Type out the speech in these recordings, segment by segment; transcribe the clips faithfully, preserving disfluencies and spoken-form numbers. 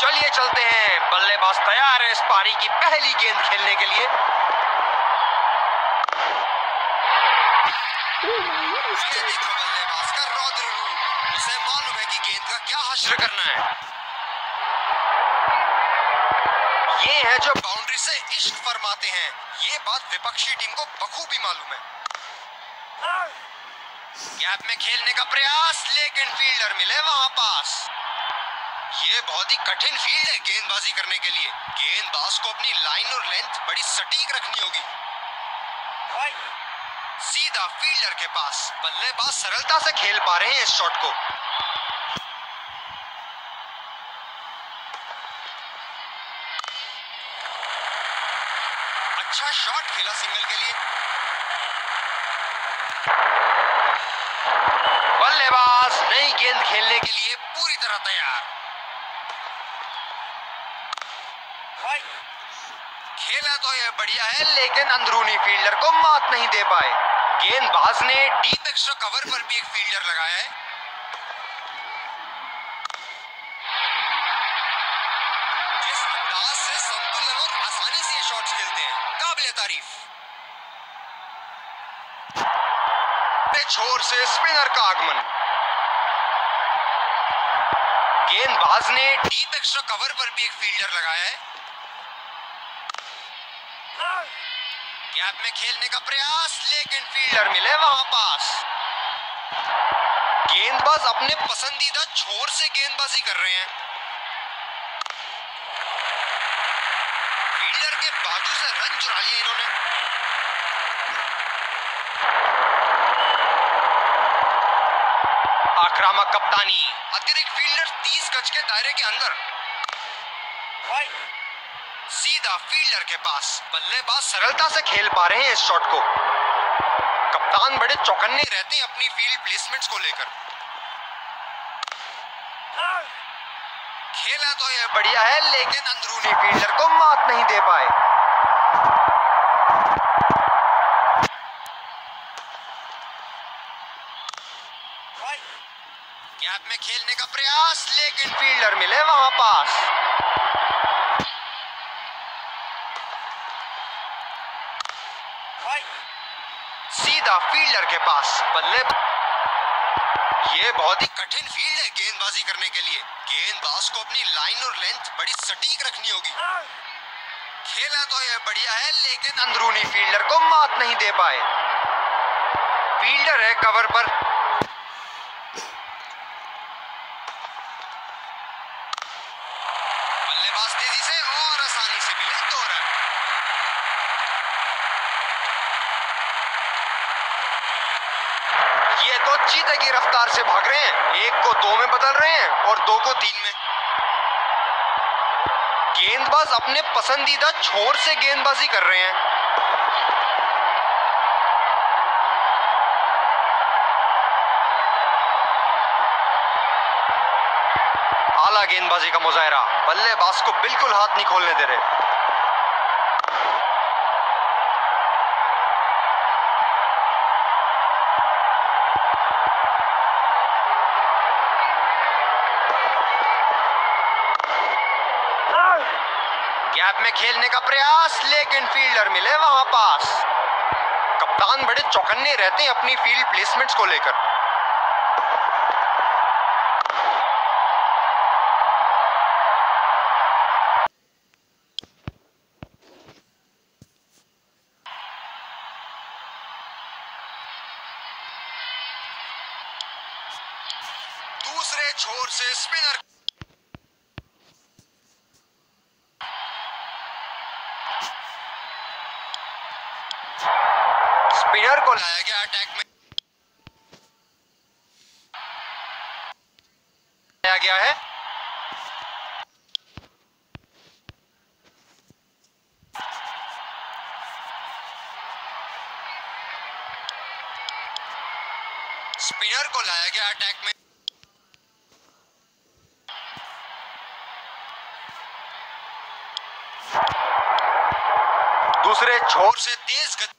चलिए चलते हैं, बल्लेबाज तैयार है इस पारी की पहली गेंद खेलने के लिए। ये देखो बल्लेबाज का रौद्र रूप, उसे मालूम है कि गेंद का क्या हश्र करना है। ये है जो बाउंड्री से इश्क फरमाते हैं, ये बात विपक्षी टीम को बखूबी मालूम है। गैप में खेलने का प्रयास, लेकिन फील्डर मिले वहां पास। ये बहुत ही कठिन फील्ड है गेंदबाजी करने के लिए, गेंदबाज को अपनी लाइन और लेंथ बड़ी सटीक रखनी होगी। सीधा फील्डर के पास, बल्लेबाज सरलता से खेल पा रहे हैं इस शॉट को। अच्छा शॉट खेला सिंगल के लिए। बल्लेबाज नई गेंद खेलने के लिए पूरी तरह तैयार। खेला तो यह बढ़िया है, लेकिन अंदरूनी फील्डर को मात नहीं दे पाए। गेंदबाज ने डीप एक्स्ट्रा कवर पर भी एक फील्डर लगाया है। जिस अंदाज से संतुलन और आसानी से शॉट्स खेलते हैं, काबिले तारीफ। छोर से स्पिनर का आगमन, गेंदबाज ने डीप एक्स्ट्रा कवर पर भी एक फील्डर लगाया है। गैप में खेलने का प्रयास, लेकिन फील्डर मिले वहां पास। गेंदबाज अपने पसंदीदा छोर से गेंदबाजी कर रहे हैं। फील्डर के बाजू से रन चुरा लिया इन्होंने। आक्रामक कप्तानी, अतिरिक्त फील्डर तीस गज के दायरे के अंदर। सीधा फील्डर के पास, बल्लेबाज सरलता से खेल पा रहे हैं इस शॉट को। कप्तान बड़े चौकन्ने रहते हैं अपनी फील्ड प्लेसमेंट्स को लेकर। खेला तो यह बढ़िया है, लेकिन अंदरूनी फील्डर को मात नहीं दे पाए। गैप में खेलने का प्रयास, लेकिन फील्डर मिले वहां पास। सीधा फील्डर के पास, बल्ले। ये बहुत ही कठिन फील्ड है गेंदबाजी करने के लिए, गेंदबाज को अपनी लाइन और लेंथ बड़ी सटीक रखनी होगी। खेला तो यह बढ़िया है, लेकिन अंदरूनी फील्डर को मात नहीं दे पाए। फील्डर है कवर पर। तेजी से और आसानी से मिले दो रन। ये तो चीते की रफ्तार से भाग रहे हैं, एक को दो में बदल रहे हैं और दो को तीन में। गेंदबाज अपने पसंदीदा छोर से गेंदबाजी कर रहे हैं। आला गेंदबाजी का मुजाहरा, बल्लेबाज को बिल्कुल हाथ नहीं खोलने दे रहे। गैप में खेलने का प्रयास, लेकिन फील्डर मिले वहां पास। कप्तान बड़े चौकन्ने रहते हैं अपनी फील्ड प्लेसमेंट्स को लेकर। दूसरे छोर से स्पिनर। स्पिनर को लाया गया अटैक में, लाया गया है। स्पिनर को लाया गया अटैक में। दूसरे छोर से तेज गति,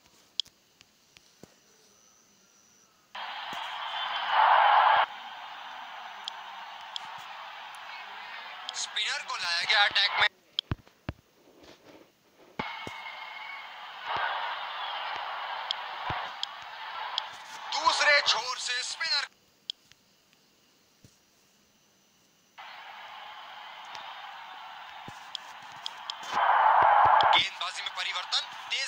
स्पिनर को लाया contact me. दूसरे छोर से स्पिनर गेंदबाजी में परिवर्तन तेज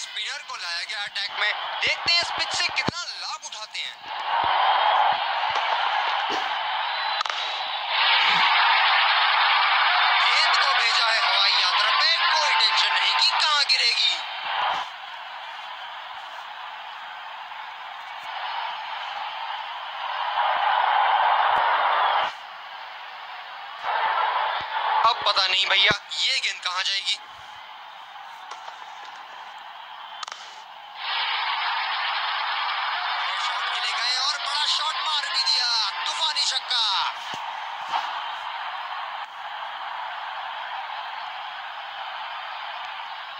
स्पिनर को लाया गया अटैक में। देखते हैं इस पिच से कितना लाभ उठाते हैं। गेंद को भेजा है हवाई यात्रा पे, कोई टेंशन नहीं कि कहां गिरेगी। अब पता नहीं भैया ये गेंद कहां जाएगी।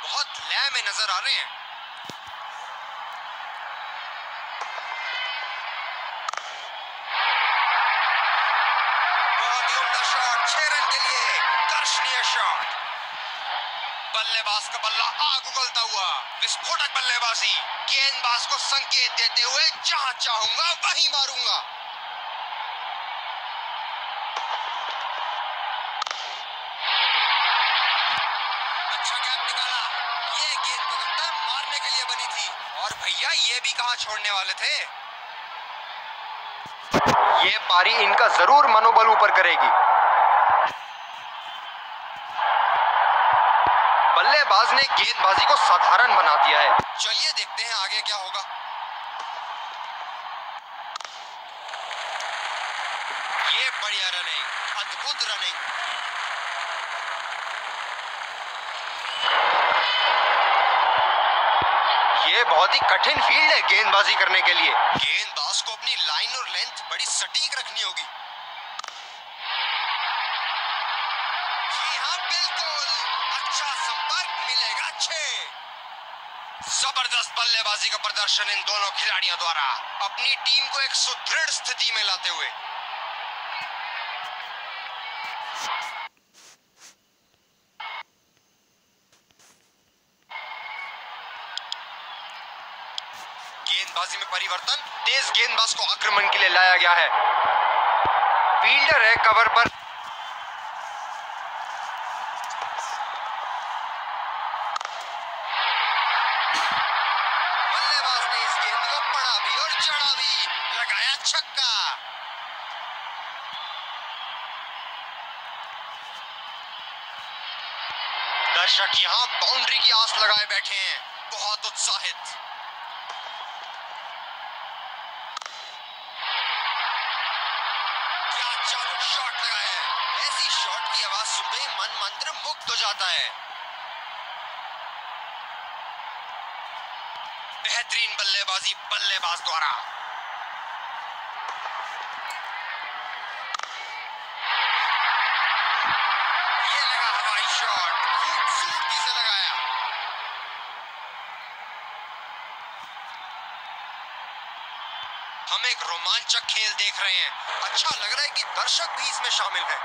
बहुत लय में नजर आ रहे हैं। बहुत ही उम्दा शॉट, छह रन के लिए दर्शनीय शॉट। बल्लेबाज का बल्ला आग उगलता हुआ, विस्फोटक बल्लेबाजी। गेंदबाज को संकेत देते हुए जहां चाहूंगा वहीं मारूंगा। भैया ये भी कहां छोड़ने वाले थे। ये पारी इनका जरूर मनोबल ऊपर करेगी। बल्लेबाज ने गेंदबाजी को साधारण बना दिया है। चलिए देखते हैं आगे क्या होगा। ये बढ़िया रनिंग, अद्भुत रनिंग। ये बहुत ही कठिन फील्ड है गेंदबाजी करने के लिए। गेंदबाज को अपनी लाइन और लेंथ बड़ी सटीक रखनी होगी। जी हाँ बिल्कुल, अच्छा संपर्क मिलेगा, अच्छे। जबरदस्त बल्लेबाजी का प्रदर्शन इन दोनों खिलाड़ियों द्वारा, अपनी टीम को एक सुदृढ़ स्थिति में लाते हुए। गेंदबाजी में परिवर्तन, तेज गेंदबाज को आक्रमण के लिए लाया गया है। फील्डर है कवर पर। बल्लेबाज ने इस गेंद को पड़ा भी और चढ़ा भी, लगाया छक्का। दर्शक यहां बाउंड्री की आस लगाए बैठे हैं, बहुत उत्साहित। मुक्त हो जाता है। बेहतरीन बल्लेबाजी बल्लेबाज द्वारा। ये लगा हवाई शॉट, खूबसूरती से लगाया। हम एक रोमांचक खेल देख रहे हैं। अच्छा लग रहा है कि दर्शक भी इसमें शामिल हैं।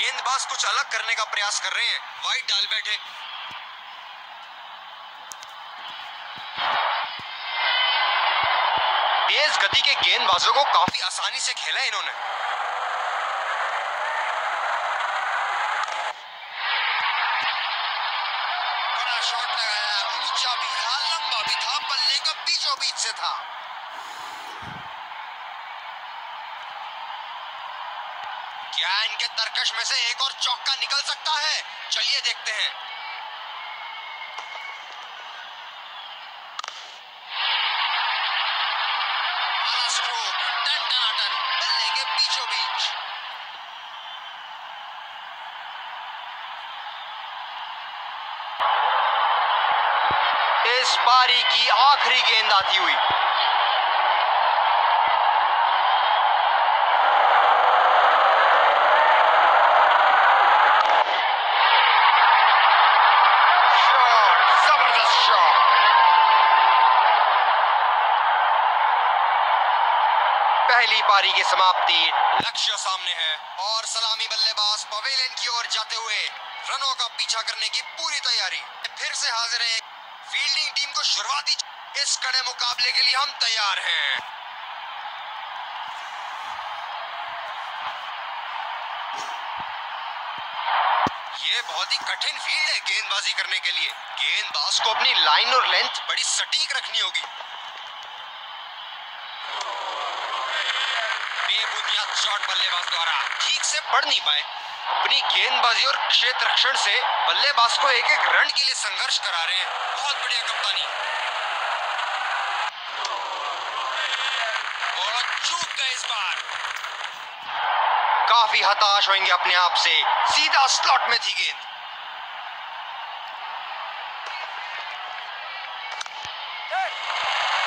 गेंदबाज कुछ अलग करने का प्रयास कर रहे हैं, वाइड डाल बैठे। तेज गति के गेंदबाजों को काफी आसानी से खेला इन्होंने। बड़ा शॉट लगाया, ऊंचा भी था, लंबा भी था, बल्ले का बीचों बीच से था। क्या इनके तरकश में से एक और चौका निकल सकता है? चलिए देखते हैं। स्ट्रोक, टन टना टन, बल्ले के बीचों बीच। इस पारी की आखिरी गेंद आती हुई। पहली पारी की समाप्ति, लक्ष्य सामने है और सलामी बल्लेबाज पवेलियन की ओर जाते हुए रनों का पीछा करने की पूरी तैयारी। फिर से हाजिर है फील्डिंग टीम को शुरुआती, इस कड़े मुकाबले के लिए हम तैयार हैं। ये बहुत ही कठिन फील्ड है गेंदबाजी करने के लिए, गेंदबाज को अपनी लाइन और लेंथ बड़ी सटीक रखनी होगी। बेबुनियाद शॉट बल्लेबाज द्वारा ठीक से पढ़ नहीं पाए। अपनी गेंदबाजी और क्षेत्ररक्षण से बल्लेबाज को एक एक रन के लिए संघर्ष करा रहे हैं। बहुत बढ़िया कप्तानी, और चूक गए इस बार। काफी हताश होंगे अपने आप से, सीधा स्लॉट में थी गेंद।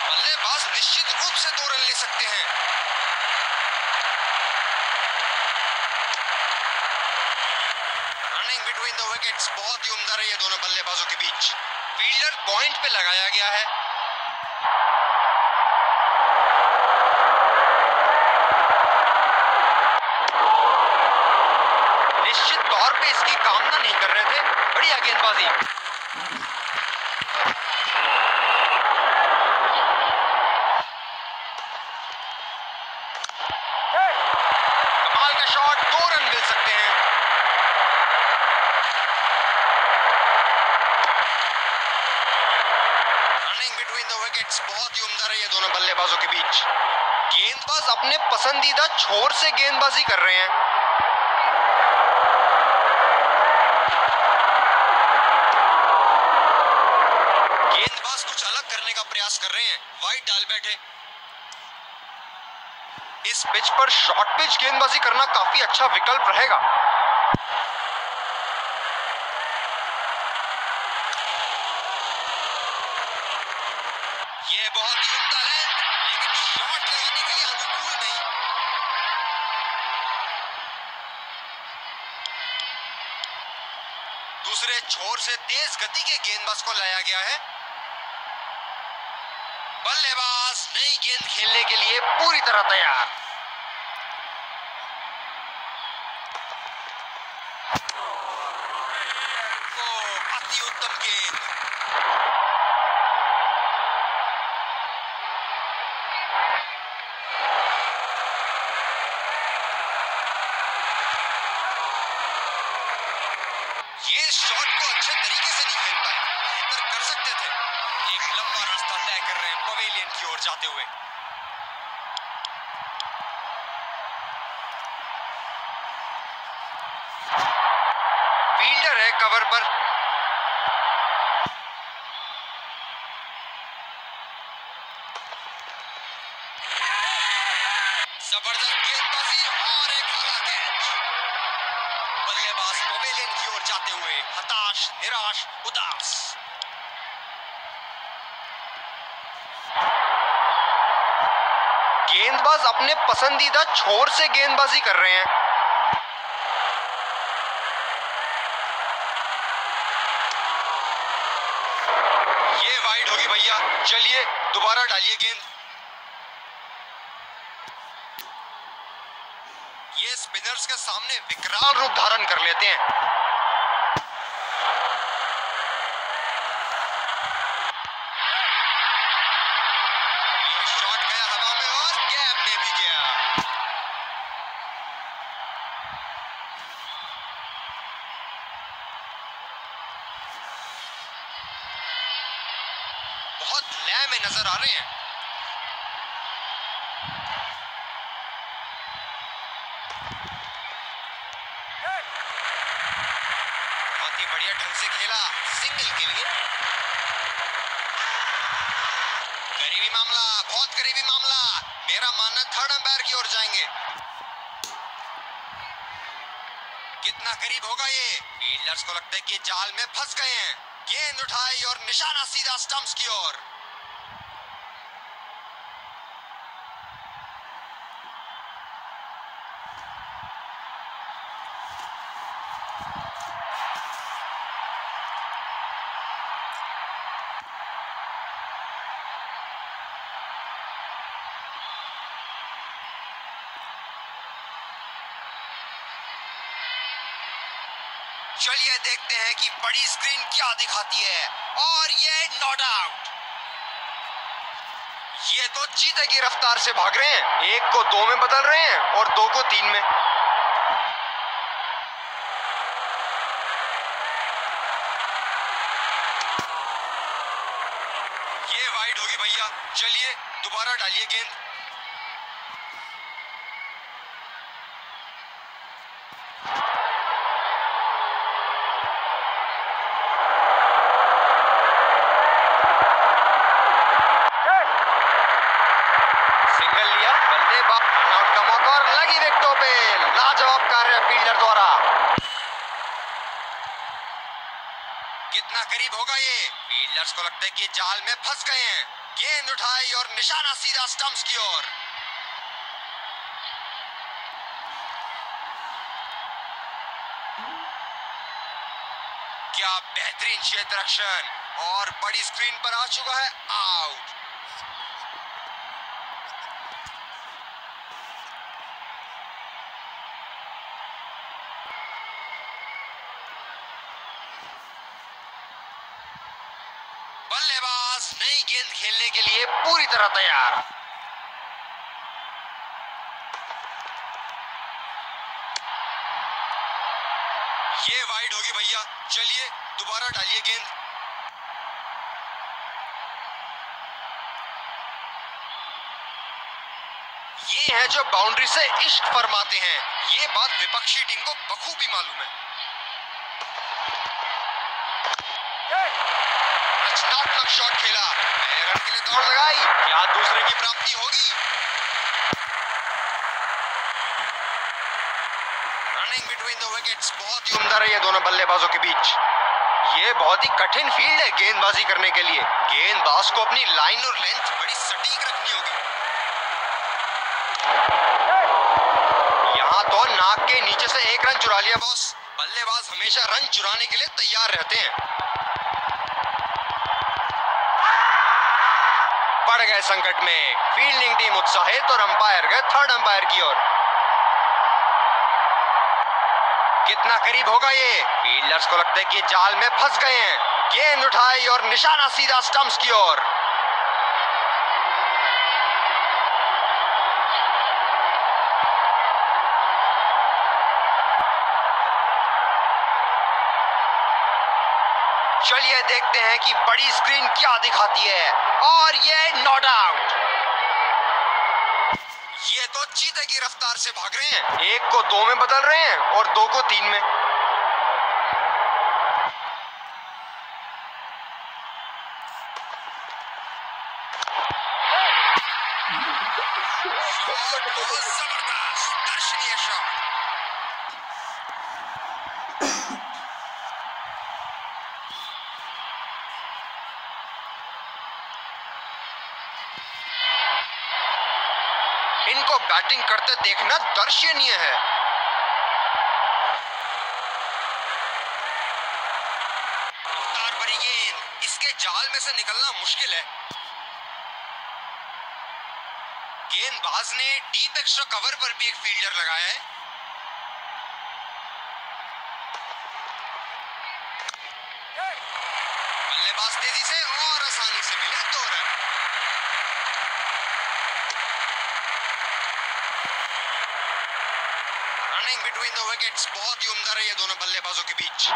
बल्लेबाज निश्चित रूप से दो रन ले सकते हैं। बहुत ही उम्दा रही है दोनों बल्लेबाजों के बीच। फील्डर पॉइंट पे लगाया गया है। निश्चित तौर पे इसकी कामना नहीं कर रहे थे। बढ़िया गेंदबाजी, कमाल का शॉट, दो रन मिल सकते हैं। बहुत ही उम्दा रही है दोनों बल्लेबाजों के बीच। गेंदबाज अपने पसंदीदा छोर से गेंदबाजी कर रहे हैं। गेंदबाज कुछ अलग करने का प्रयास कर रहे हैं, वाइड डाल बैठे। इस पिच पर शॉर्ट पिच गेंदबाजी करना काफी अच्छा विकल्प रहेगा। ये बहुत ही उम्दा लेंथ, लेकिन शॉट लगाने के लिए अनुकूल नहीं। दूसरे छोर से तेज गति के गेंदबाज को लाया गया है। बल्लेबाज नई गेंद खेलने के लिए पूरी तरह तैयार। ओ, अति उत्तम गेंद। ये शॉट को अच्छे तरीके से नहीं खेल पाए, बेहतर कर सकते थे। एक लंबा रास्ता तय कर रहे हैं पवेलियन की ओर जाते हुए। फील्डर है कवर पर। जबरदस्त गेंदबाजी और एक आला कैच। बल्लेबाज पवेलियन की ओर जाते हुए हताश, निराश, उदास। गेंदबाज अपने पसंदीदा छोर से गेंदबाजी कर रहे हैं। ये वाइड होगी भैया, चलिए दोबारा डालिए गेंद। ये स्पिनर्स के सामने विकराल रूप धारण कर लेते हैं। ये शॉट गया हवा में और गैप में भी गया। बहुत लय में नजर आ रहे हैं। बढ़िया ढंग से खेला, सिंगल के लिए। करीबी मामला, बहुत करीबी मामला। मेरा मानना थर्ड अंपायर की ओर जाएंगे। कितना करीब होगा ये? फील्डर्स को लगता है कि जाल में फंस गए हैं। गेंद उठाई और निशाना सीधा स्टंप्स की ओर। चलिए देखते हैं कि बड़ी स्क्रीन क्या दिखाती है। और ये नॉट आउट। ये तो चीते की रफ्तार से भाग रहे हैं, एक को दो में बदल रहे हैं और दो को तीन में। ये वाइड होगी भैया, चलिए दोबारा डालिए गेंद। कितना करीब होगा ये? फील्डर्स को लगता है कि जाल में फंस गए हैं। गेंद उठाई और निशाना सीधा स्टंप्स की ओर। क्या बेहतरीन क्षेत्ररक्षण, और बड़ी स्क्रीन पर आ चुका है आउट। बल्लेबाज नई गेंद खेलने के लिए पूरी तरह तैयार। ये वाइड होगी भैया, चलिए दोबारा डालिए गेंद। ये है जो बाउंड्री से इश्क फरमाते हैं, ये बात विपक्षी टीम को बखूबी मालूम है। रचनात्मक शॉट खेला, रन के लिए दौड़ लगाई। क्या दूसरे की प्राप्ति होगी? रनिंग बिटवीन द विकेट्स बहुत ही उम्दा रही है दोनों बल्लेबाजों के बीच। ये बहुत ही कठिन फील्ड है गेंदबाजी करने के लिए। गेंदबाज को अपनी लाइन और लेंथ बड़ी सटीक रखनी होगी। यहाँ तो नाक के नीचे से एक रन चुरा लिया बॉस। बल्लेबाज हमेशा रन चुराने के लिए तैयार रहते हैं। पड़ गए संकट में। फील्डिंग टीम उत्साहित और अंपायर गए थर्ड अंपायर की ओर। कितना करीब होगा ये? फील्डर्स को लगता है कि जाल में फंस गए हैं। गेंद उठाई और निशाना सीधा स्टंप्स की ओर। चलिए देखते हैं कि बड़ी स्क्रीन क्या दिखाती है। और ये नॉट आउट। ये तो चीते की रफ्तार से भाग रहे हैं, एक को दो में बदल रहे हैं और दो को तीन में। जबरदस्त दर्शनीय शॉट। इनको बैटिंग करते देखना दर्शनीय है। रफ्तार भरी गेंद, इसके जाल में से निकलना मुश्किल है। गेंदबाज ने डीप एक्स्ट्रा कवर पर भी एक फील्डर लगाया है। बल्लेबाज तेजी से और आसानी से मिले दो रन। बिटवीन द विकेट्स बहुत ही उम्दा रही है दोनों बल्लेबाजों के बीच।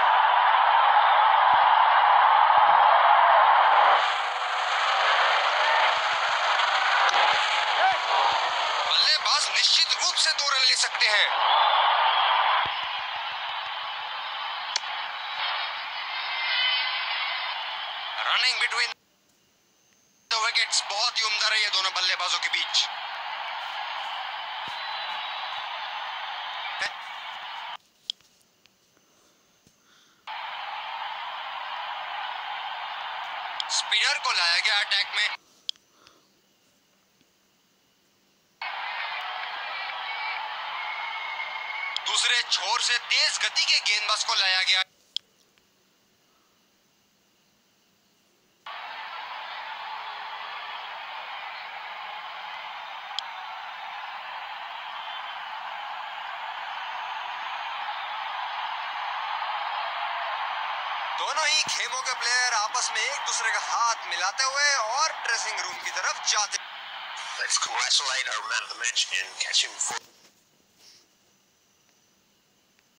बल्लेबाज निश्चित रूप से दो रन ले सकते हैं। रनिंग बिटवीन द विकेट्स बहुत ही उम्दा रही है दोनों बल्लेबाजों के बीच। स्पिनर को लाया गया अटैक में। दूसरे छोर से तेज गति के गेंदबाज को लाया गया। दोनों ही खेमों के प्लेयर आपस में एक दूसरे का हाथ मिलाते हुए और ड्रेसिंग रूम की तरफ जाते।